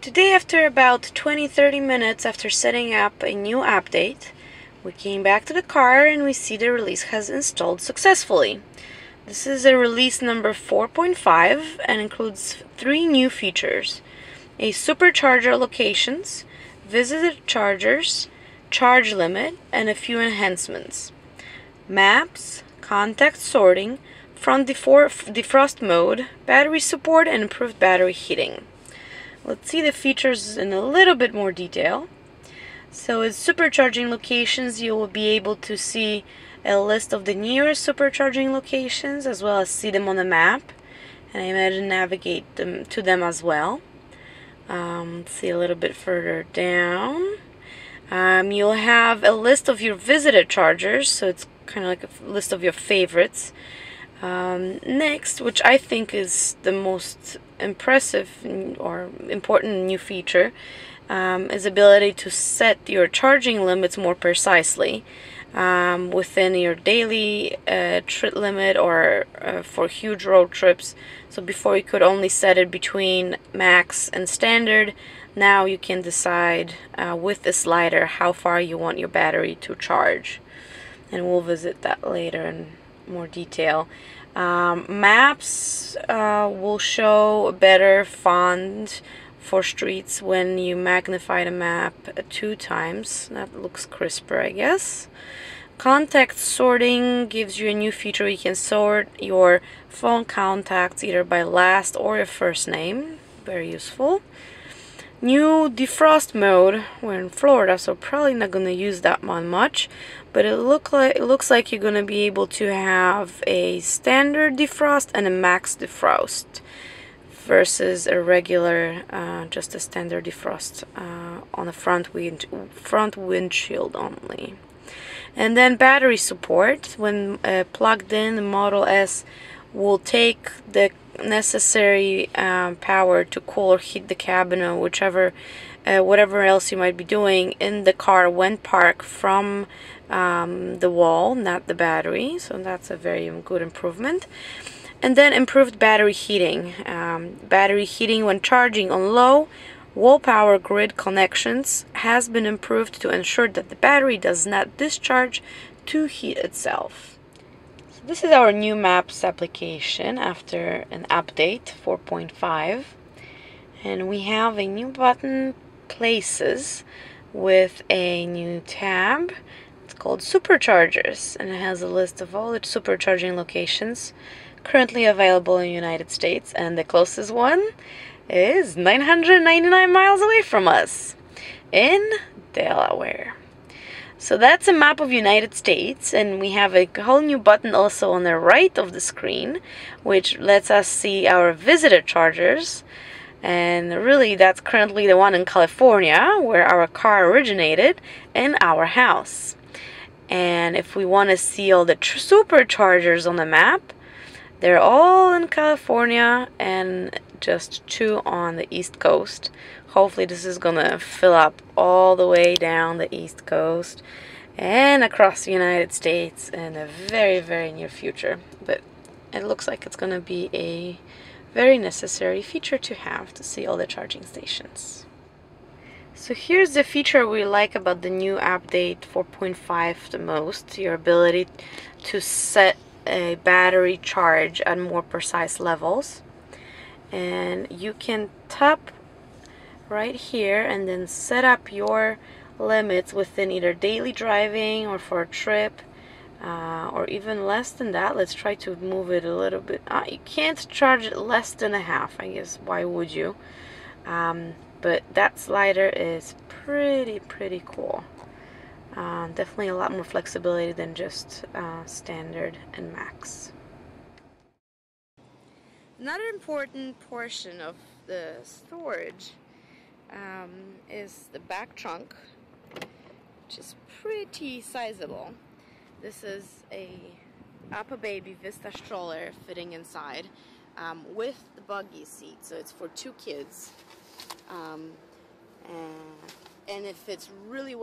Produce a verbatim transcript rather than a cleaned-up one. Today, after about twenty to thirty minutes after setting up a new update, we came back to the car and we see the release has installed successfully. This is a release number four point five and includes three new features: a supercharger locations, visitor chargers, charge limit, and a few enhancements. Maps, contact sorting, front defrost mode, battery support, and improved battery heating. Let's see the features in a little bit more detail. So in supercharging locations, you will be able to see a list of the nearest supercharging locations, as well as see them on the map, and I imagine navigate them to them as well. Um, let's see a little bit further down. Um, you'll have a list of your visitor chargers, so it's kind of like a list of your favorites. Um, next, which I think is the most impressive or important new feature, um, is ability to set your charging limits more precisely um, within your daily uh, trip limit or uh, for huge road trips. So before you could only set it between max and standard, now you can decide uh, with the slider how far you want your battery to charge, and we'll visit that later in more detail. Um, maps uh, will show a better font for streets when you magnify the map two times. That looks crisper, I guess. Contact sorting gives you a new feature. You can sort your phone contacts either by last or your first name. Very useful. New defrost mode. We're in Florida, so probably not going to use that one much, but it, look like, it looks like you're going to be able to have a standard defrost and a max defrost versus a regular, uh, just a standard defrost uh, on the front, wind, front windshield only. And then battery support. When uh, plugged in, the Model S will take the necessary um, power to cool or heat the cabin or whichever uh, whatever else you might be doing in the car when parked from um, the wall, not the battery. So that's a very good improvement. And then improved battery heating. Um, battery heating when charging on low wall power grid connections has been improved to ensure that the battery does not discharge to heat itself. This is our new Maps application after an update four point five, and we have a new button, Places, with a new tab. It's called Superchargers, and it has a list of all the supercharging locations currently available in the United States, and the closest one is nine hundred ninety-nine miles away from us in Delaware. So that's a map of United States, and we have a whole new button also on the right of the screen, which lets us see our visitor chargers. And really, that's currently the one in California, where our car originated, in our house. And if we want to see all the superchargers on the map, they're all in California and just two on the East Coast. Hopefully this is gonna fill up all the way down the East Coast and across the United States in a very, very near future. But it looks like it's gonna be a very necessary feature to have, to see all the charging stations. So here's the feature we like about the new update four point five the most: your ability to set a battery charge at more precise levels. And you can tap right here and then set up your limits within either daily driving or for a trip, uh, or even less than that. Let's try to move it a little bit. Uh, you can't charge it less than a half, I guess. Why would you? Um, but that slider is pretty pretty cool. Uh, definitely a lot more flexibility than just uh, standard and max. Another important portion of the storage um, is the back trunk, which is pretty sizable. This is a UPPAbaby Vista stroller fitting inside um, with the buggy seat, so it's for two kids, um, and, and it fits really well.